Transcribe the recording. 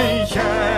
Ich